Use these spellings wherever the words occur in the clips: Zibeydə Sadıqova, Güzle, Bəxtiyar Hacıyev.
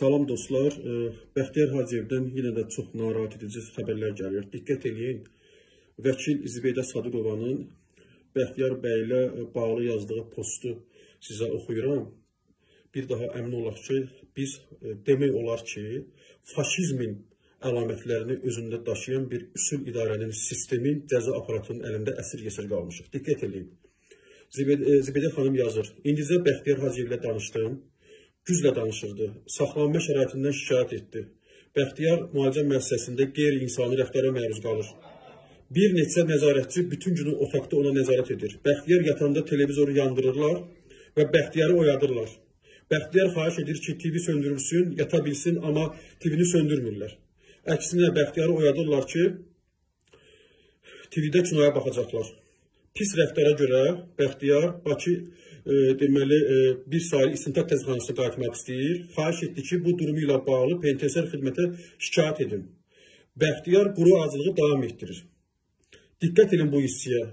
Salam dostlar, Bəxtiyar Hacıyevdən yine de çok narahat edici haberler gəlir. Dikkat edin, vəkil Zibeydə Sadıqovanın Bəxtiyar Bəylə bağlı yazdığı postu sizə oxuyuram. Bir daha əmin olaq ki, biz demək olar ki, faşizmin əlamətlərini özündə daşıyan bir üsul idarənin sistemi cəza aparatının əlində əsir-yesir qalmışıq. Dikkat edin, Zibeydə xanım yazır, indizə Bəxtiyar Hacıyevlə danışdım. Güzle danışırdı. Saxlanma şəraitindən şikayət etdi. Bəxtiyar müalicə müəssisəsində qeyri-insani rəftarə məruz qalır. Bir neçə nəzarətçi bütün günü otaqda ona nəzarət edir. Bəxtiyar yatanda televizoru yandırırlar və Bəxtiyarı oyadırlar. Bəxtiyar xahiş edir ki, TV söndürülsün, yata bilsin, amma TV-ni söndürmürlər. Əksinə Bəxtiyarı oyadırlar ki, TV-də kinoya baxacaqlar. Pis rəftara görə Bəxtiyar Bakı deməli bir saylı istintaq təzəxanasına qayıtmaq istəyir. Xahiş etdi ki, bu durumu ilə bağlı penitensiyar xidmətə şikayət edin. Bəxtiyar quru acılığı davam etdirir. Diqqət edin bu hissiyə.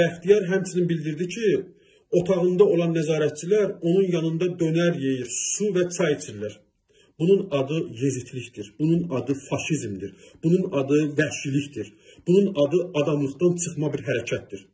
Bəxtiyar həmçinin bildirdi ki, otağında olan nəzarətçilər onun yanında dönər yeyir, su və çay içirlər. Bunun adı yezitlikdir, bunun adı faşizmdir, bunun adı vəhşilikdir, bunun adı adamlıqdan çıxma bir hərəkətdir.